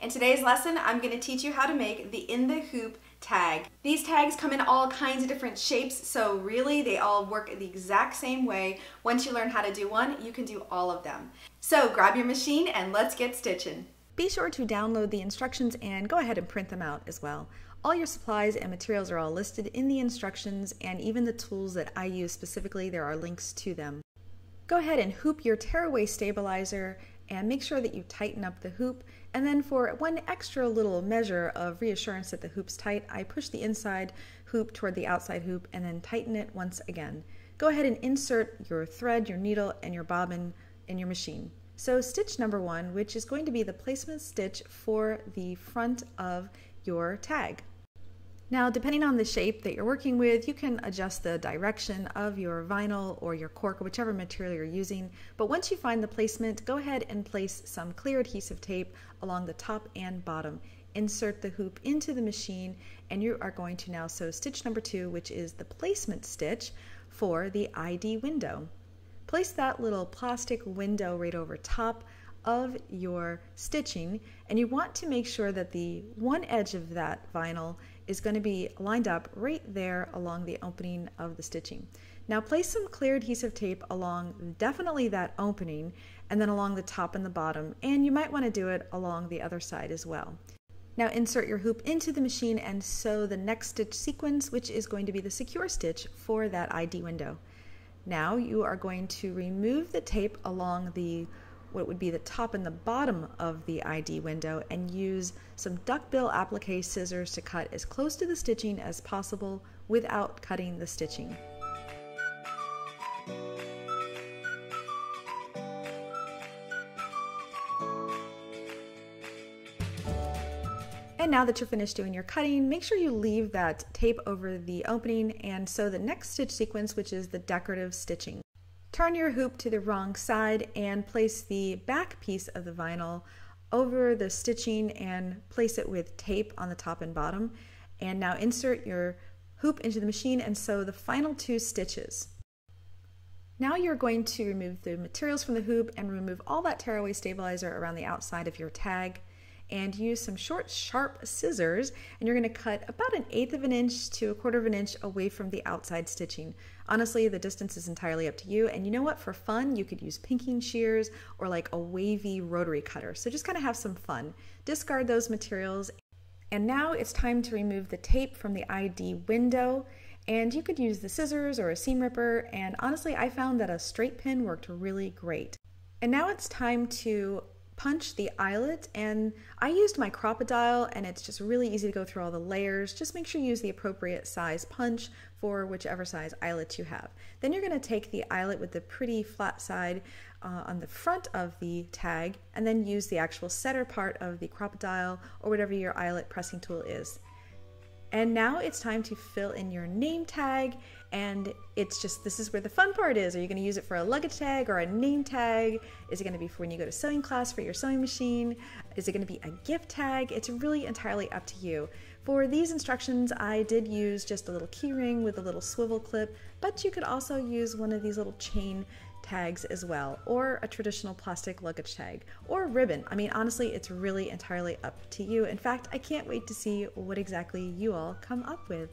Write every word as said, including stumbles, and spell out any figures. In today's lesson, I'm going to teach you how to make the In the Hoop tag. These tags come in all kinds of different shapes, so really they all work the exact same way. Once you learn how to do one, you can do all of them. So grab your machine and let's get stitching. Be sure to download the instructions and go ahead and print them out as well. All your supplies and materials are all listed in the instructions, and even the tools that I use specifically, there are links to them. Go ahead and hoop your tearaway stabilizer and make sure that you tighten up the hoop. And then for one extra little measure of reassurance that the hoop's tight, I push the inside hoop toward the outside hoop and then tighten it once again. Go ahead and insert your thread, your needle, and your bobbin in your machine. So stitch number one, which is going to be the placement stitch for the front of your tag. Now, depending on the shape that you're working with, you can adjust the direction of your vinyl or your cork, whichever material you're using. But once you find the placement, go ahead and place some clear adhesive tape along the top and bottom. Insert the hoop into the machine, and you are going to now sew stitch number two, which is the placement stitch for the I D window. Place that little plastic window right over top of your stitching, and you want to make sure that the one edge of that vinyl is going to be lined up right there along the opening of the stitching. Now place some clear adhesive tape along definitely that opening, and then along the top and the bottom, and you might want to do it along the other side as well. Now insert your hoop into the machine and sew the next stitch sequence, which is going to be the secure stitch for that I D window. Now you are going to remove the tape along the what would be the top and the bottom of the I D window and use some duckbill applique scissors to cut as close to the stitching as possible without cutting the stitching. And now that you're finished doing your cutting, make sure you leave that tape over the opening and sew the next stitch sequence, which is the decorative stitching. Turn your hoop to the wrong side and place the back piece of the vinyl over the stitching and place it with tape on the top and bottom. And now insert your hoop into the machine and sew the final two stitches. Now you're going to remove the materials from the hoop and remove all that tearaway stabilizer around the outside of your tag, and use some short, sharp scissors, and you're going to cut about an eighth of an inch to a quarter of an inch away from the outside stitching. Honestly, the distance is entirely up to you, and you know what? For fun, you could use pinking shears or like a wavy rotary cutter, so just kind of have some fun. Discard those materials, and now it's time to remove the tape from the I D window, and you could use the scissors or a seam ripper, and honestly, I found that a straight pin worked really great. And now it's time to punch the eyelet, and I used my Crop-A-Dile, and it's just really easy to go through all the layers. Just make sure you use the appropriate size punch for whichever size eyelet you have. Then you're going to take the eyelet with the pretty flat side uh, on the front of the tag, and then use the actual center part of the Crop-A-Dile or whatever your eyelet pressing tool is. And now it's time to fill in your name tag, and it's just, this is where the fun part is. Are you going to use it for a luggage tag or a name tag? Is it going to be for when you go to sewing class for your sewing machine? Is it going to be a gift tag? It's really entirely up to you. For these instructions, I did use just a little key ring with a little swivel clip, but you could also use one of these little chain tags as well, or a traditional plastic luggage tag, or ribbon. I mean, honestly, it's really entirely up to you. In fact, I can't wait to see what exactly you all come up with.